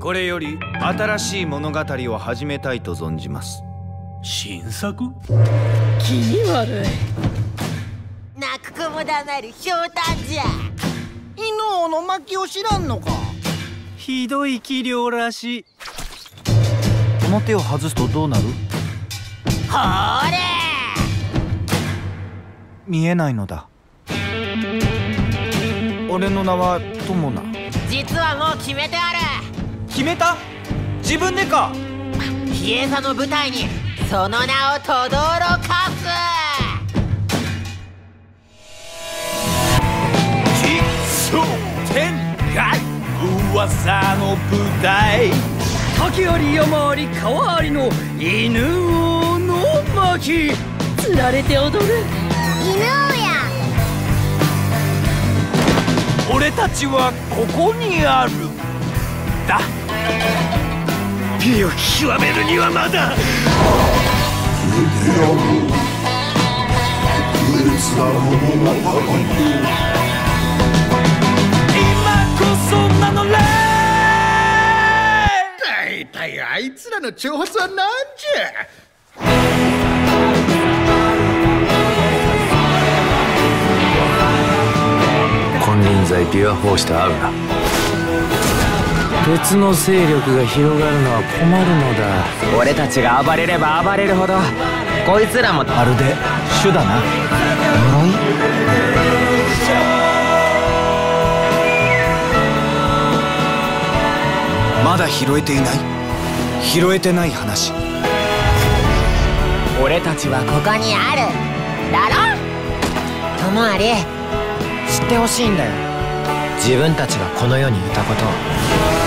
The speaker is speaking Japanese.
これより新しい物語を始めたいと存じます。新作？気に悪い。泣く子もだなるひょうたんじゃ。犬王の薪を知らんのか。ひどい器量らしい。この手を外すとどうなる？ほーれー、見えないのだ。俺の名は友名。実はもう決めてある。決めた？自分でか。比叡座の舞台にその名を轟かす。奇想天外噂の舞台、時あり山あり川ありの犬王の巻。つられて踊る犬王や。俺たちはここにある。だ美を極めるにはまだ今こそなのれ。だいたいあいつらの挑発はなんじゃ。金輪際琵琶法師と会うな。別の勢力が広がるのは困るのだ。俺たちが暴れれば暴れるほどこいつらもまるで主だな。呪い？まだ拾えていない。拾えてない話。俺たちはここにあるだろ。ともあれ知ってほしいんだよ、自分たちがこの世にいたことを。